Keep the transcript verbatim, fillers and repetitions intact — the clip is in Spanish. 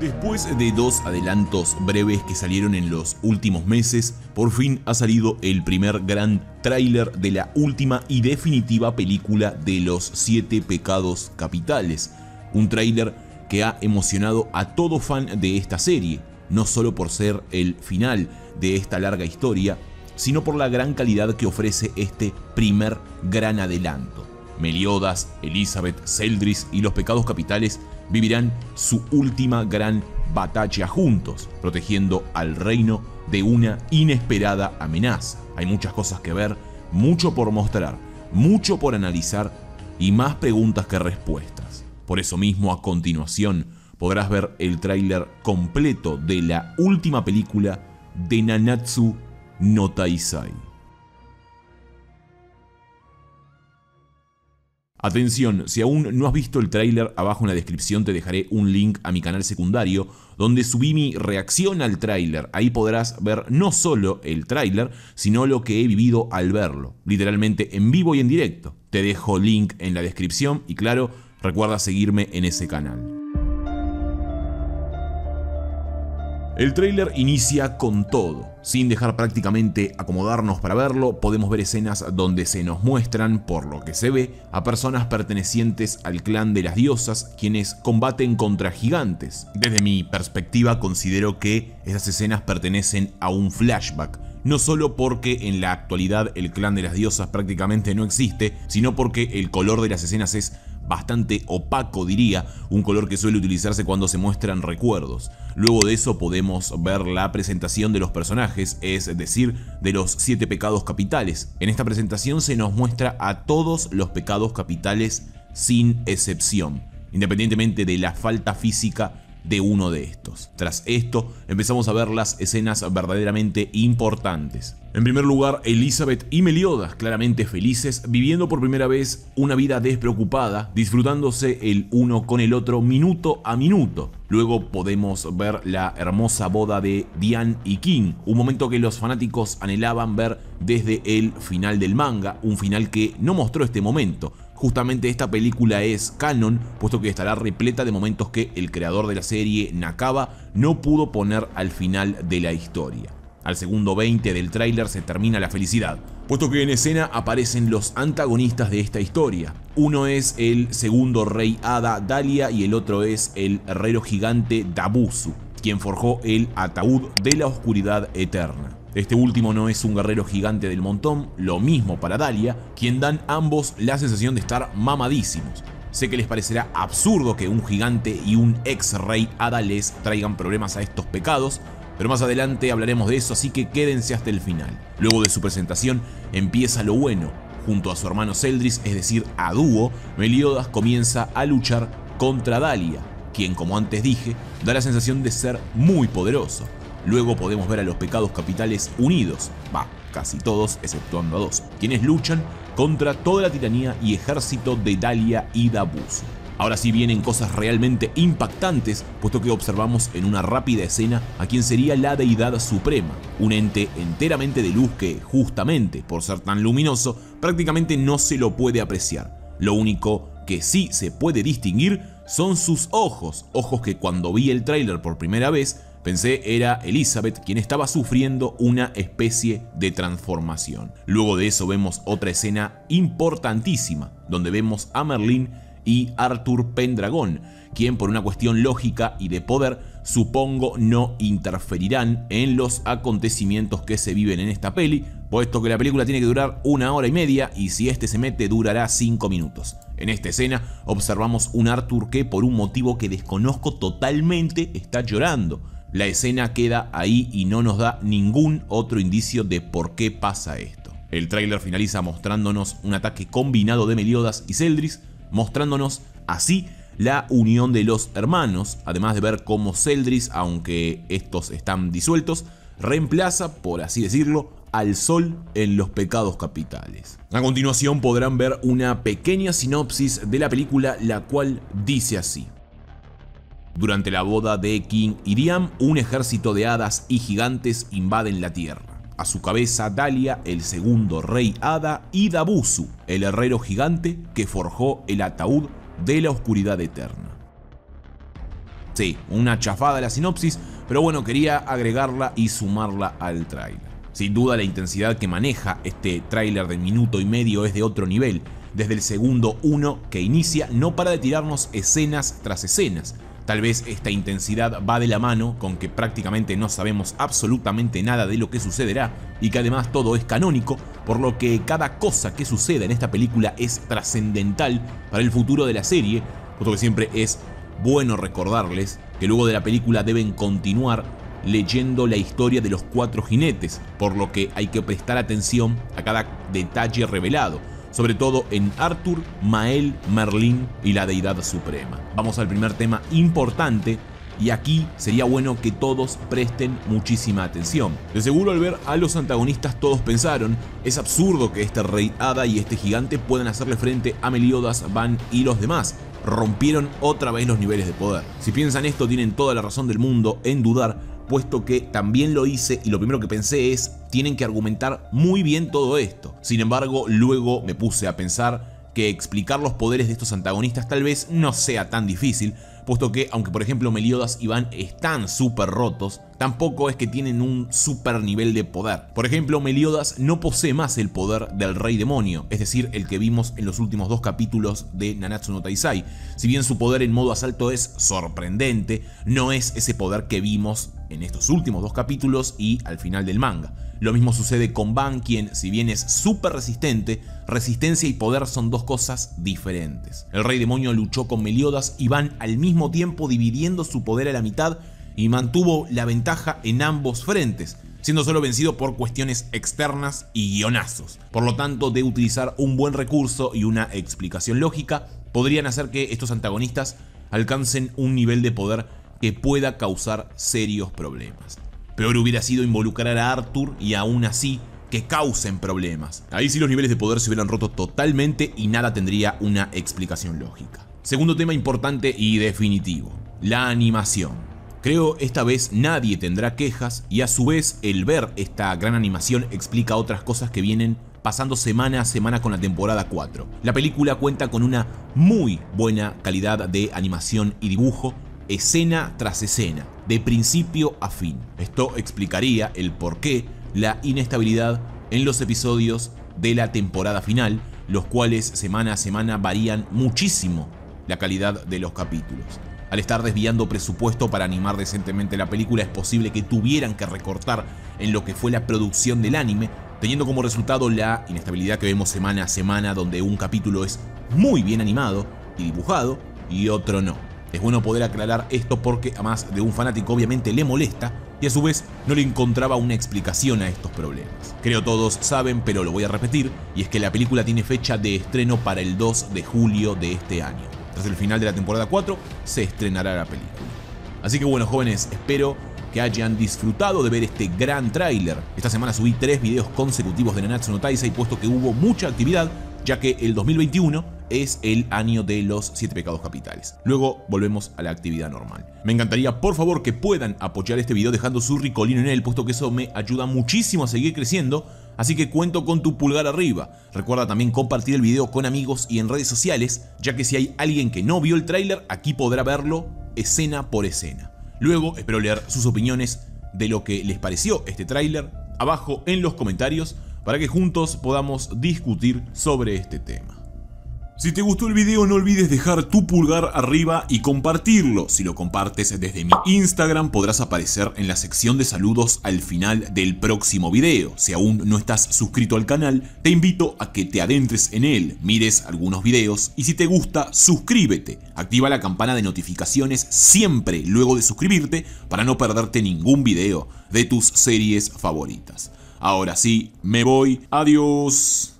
Después de dos adelantos breves que salieron en los últimos meses, por fin ha salido el primer gran tráiler de la última y definitiva película de Los siete Pecados Capitales. Un tráiler que ha emocionado a todo fan de esta serie, no solo por ser el final de esta larga historia, sino por la gran calidad que ofrece este primer gran adelanto. Meliodas, Elizabeth, Zeldris y los Pecados Capitales vivirán su última gran batalla juntos, protegiendo al reino de una inesperada amenaza. Hay muchas cosas que ver, mucho por mostrar, mucho por analizar y más preguntas que respuestas. Por eso mismo, a continuación podrás ver el tráiler completo de la última película de Nanatsu no Taizai. Atención, si aún no has visto el tráiler, abajo en la descripción te dejaré un link a mi canal secundario donde subí mi reacción al tráiler. Ahí podrás ver no solo el tráiler, sino lo que he vivido al verlo, literalmente en vivo y en directo. Te dejo link en la descripción y claro, recuerda seguirme en ese canal. El tráiler inicia con todo, sin dejar prácticamente acomodarnos para verlo. Podemos ver escenas donde se nos muestran, por lo que se ve, a personas pertenecientes al clan de las diosas, quienes combaten contra gigantes. Desde mi perspectiva considero que esas escenas pertenecen a un flashback, no solo porque en la actualidad el clan de las diosas prácticamente no existe, sino porque el color de las escenas es bastante opaco, diría, un color que suele utilizarse cuando se muestran recuerdos. Luego de eso podemos ver la presentación de los personajes, es decir, de los siete pecados capitales. En esta presentación se nos muestra a todos los pecados capitales sin excepción, independientemente de la falta física de uno de estos. Tras esto empezamos a ver las escenas verdaderamente importantes. En primer lugar, Elizabeth y Meliodas, claramente felices, viviendo por primera vez una vida despreocupada, disfrutándose el uno con el otro minuto a minuto. Luego podemos ver la hermosa boda de Diane y King, un momento que los fanáticos anhelaban ver desde el final del manga, un final que no mostró este momento. Justamente esta película es canon, puesto que estará repleta de momentos que el creador de la serie, Nakaba, no pudo poner al final de la historia. Al segundo veinte del tráiler se termina la felicidad, puesto que en escena aparecen los antagonistas de esta historia. Uno es el segundo rey hada, Dalia, y el otro es el herrero gigante Dabusu, quien forjó el ataúd de la oscuridad eterna. Este último no es un guerrero gigante del montón, lo mismo para Dalia, quien dan ambos la sensación de estar mamadísimos. Sé que les parecerá absurdo que un gigante y un ex rey hada les traigan problemas a estos pecados, pero más adelante hablaremos de eso, así que quédense hasta el final. Luego de su presentación empieza lo bueno. Junto a su hermano Zeldris, es decir, a dúo, Meliodas comienza a luchar contra Dalia, quien, como antes dije, da la sensación de ser muy poderoso. Luego podemos ver a los pecados capitales unidos, va, casi todos, exceptuando a dos, quienes luchan contra toda la tiranía y ejército de Dalia y Dabusu. Ahora sí vienen cosas realmente impactantes, puesto que observamos en una rápida escena a quien sería la deidad suprema, un ente enteramente de luz que, justamente por ser tan luminoso, prácticamente no se lo puede apreciar. Lo único que sí se puede distinguir son sus ojos, ojos que cuando vi el tráiler por primera vez, pensé era Elizabeth, quien estaba sufriendo una especie de transformación. Luego de eso vemos otra escena importantísima, donde vemos a Merlin y Arthur Pendragon, quien por una cuestión lógica y de poder, supongo no interferirán en los acontecimientos que se viven en esta peli, puesto que la película tiene que durar una hora y media y si este se mete durará cinco minutos. En esta escena observamos un Arthur que por un motivo que desconozco totalmente está llorando. La escena queda ahí y no nos da ningún otro indicio de por qué pasa esto. El tráiler finaliza mostrándonos un ataque combinado de Meliodas y Zeldris, mostrándonos así la unión de los hermanos, además de ver cómo Zeldris, aunque estos están disueltos, reemplaza, por así decirlo, al sol en los pecados capitales. A continuación podrán ver una pequeña sinopsis de la película, la cual dice así. Durante la boda de King Iriam, un ejército de hadas y gigantes invaden la tierra. A su cabeza Dalia, el segundo rey hada, y Dabusu, el herrero gigante que forjó el ataúd de la oscuridad eterna. Sí, una chafada la sinopsis, pero bueno, quería agregarla y sumarla al tráiler. Sin duda la intensidad que maneja este tráiler de minuto y medio es de otro nivel. Desde el segundo uno que inicia no para de tirarnos escenas tras escenas. Tal vez esta intensidad va de la mano con que prácticamente no sabemos absolutamente nada de lo que sucederá y que además todo es canónico, por lo que cada cosa que suceda en esta película es trascendental para el futuro de la serie, puesto que siempre es bueno recordarles que luego de la película deben continuar leyendo la historia de los cuatro jinetes, por lo que hay que prestar atención a cada detalle revelado, sobre todo en Arthur, Mael, Merlin y la Deidad Suprema. Vamos al primer tema importante, y aquí sería bueno que todos presten muchísima atención. De seguro al ver a los antagonistas todos pensaron, es absurdo que este rey hada y este gigante puedan hacerle frente a Meliodas, Ban y los demás. Rompieron otra vez los niveles de poder. Si piensan esto tienen toda la razón del mundo en dudar, puesto que también lo hice y lo primero que pensé es, tienen que argumentar muy bien todo esto. Sin embargo, luego me puse a pensar que explicar los poderes de estos antagonistas tal vez no sea tan difícil, puesto que, aunque por ejemplo Meliodas y Ban están súper rotos, tampoco es que tienen un súper nivel de poder. Por ejemplo, Meliodas no posee más el poder del Rey Demonio, es decir, el que vimos en los últimos dos capítulos de Nanatsu no Taizai. Si bien su poder en modo asalto es sorprendente, no es ese poder que vimos en estos últimos dos capítulos y al final del manga. Lo mismo sucede con Ban, quien, si bien es súper resistente, resistencia y poder son dos cosas diferentes. El Rey Demonio luchó con Meliodas y Ban al mismo tiempo, dividiendo su poder a la mitad, y mantuvo la ventaja en ambos frentes, siendo solo vencido por cuestiones externas y guionazos. Por lo tanto, de utilizar un buen recurso y una explicación lógica, podrían hacer que estos antagonistas alcancen un nivel de poder que pueda causar serios problemas. Peor hubiera sido involucrar a Arthur y aún así que causen problemas. Ahí sí los niveles de poder se hubieran roto totalmente y nada tendría una explicación lógica. Segundo tema importante y definitivo, la animación. Creo esta vez nadie tendrá quejas y a su vez el ver esta gran animación explica otras cosas que vienen pasando semana a semana con la temporada cuatro. La película cuenta con una muy buena calidad de animación y dibujo, escena tras escena, de principio a fin. Esto explicaría el porqué la inestabilidad en los episodios de la temporada final, los cuales semana a semana varían muchísimo la calidad de los capítulos. Al estar desviando presupuesto para animar decentemente la película, es posible que tuvieran que recortar en lo que fue la producción del anime, teniendo como resultado la inestabilidad que vemos semana a semana, donde un capítulo es muy bien animado y dibujado y otro no. Es bueno poder aclarar esto porque a más de un fanático obviamente le molesta y a su vez no le encontraba una explicación a estos problemas. Creo todos saben, pero lo voy a repetir, y es que la película tiene fecha de estreno para el dos de julio de este año. Tras el final de la temporada cuatro se estrenará la película. Así que bueno, jóvenes, espero que hayan disfrutado de ver este gran tráiler. Esta semana subí tres videos consecutivos de Nanatsu no Taizai, puesto que hubo mucha actividad, ya que el dos mil veintiuno es el año de los siete pecados capitales. Luego volvemos a la actividad normal. Me encantaría, por favor, que puedan apoyar este video dejando su ricolino en él, puesto que eso me ayuda muchísimo a seguir creciendo, así que cuento con tu pulgar arriba. Recuerda también compartir el video con amigos y en redes sociales, ya que si hay alguien que no vio el tráiler, aquí podrá verlo escena por escena. Luego espero leer sus opiniones de lo que les pareció este tráiler abajo en los comentarios, para que juntos podamos discutir sobre este tema. Si te gustó el video no olvides dejar tu pulgar arriba y compartirlo. Si lo compartes desde mi Instagram podrás aparecer en la sección de saludos al final del próximo video. Si aún no estás suscrito al canal, te invito a que te adentres en él, mires algunos videos y si te gusta, suscríbete. Activa la campana de notificaciones siempre luego de suscribirte para no perderte ningún video de tus series favoritas. Ahora sí, me voy. Adiós.